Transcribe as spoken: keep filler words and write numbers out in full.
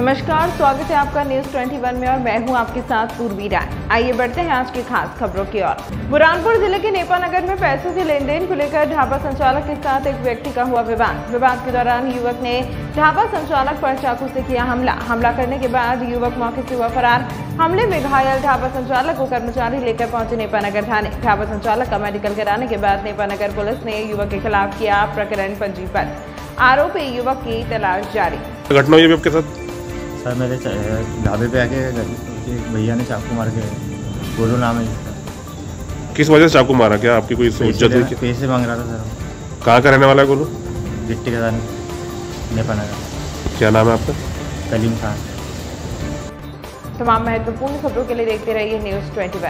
नमस्कार, स्वागत है आपका न्यूज़ इक्कीस में और मैं हूं आपके साथ पूर्वी राय। आइए बढ़ते हैं आज की खास खबरों की ओर। बुरानपुर जिले के नेपानगर में पैसों के लेन देन को लेकर ढाबा संचालक के साथ एक व्यक्ति का हुआ विवाद। विवाद के दौरान युवक ने ढाबा संचालक पर चाकू से किया हमला। हमला करने के बाद युवक मौके से हुआ फरार। हमले में घायल ढाबा संचालक को कर्मचारी लेकर पहुंचे नेपानगर थाने। ढाबा संचालक का मेडिकल कराने के बाद नेपानगर पुलिस ने युवक के खिलाफ किया प्रकरण पंजीबद्ध। आरोपी युवक की तलाश जारी। घटना के साथ सर मेरे ढाबे पे आके एक भैया ने चाकू मार के बोलो नाम है। किस वजह से चाकू मारा? क्या आपकी कोई इज्जत है? पैसे मांग रहा था सर। कहाँ का रहने वाला है? बोलो डिट्टी का नेपानगर। क्या नाम है आपका? कलीम खान। तमाम महत्वपूर्ण खबरों के लिए देखते रहिए न्यूज़ इक्कीस।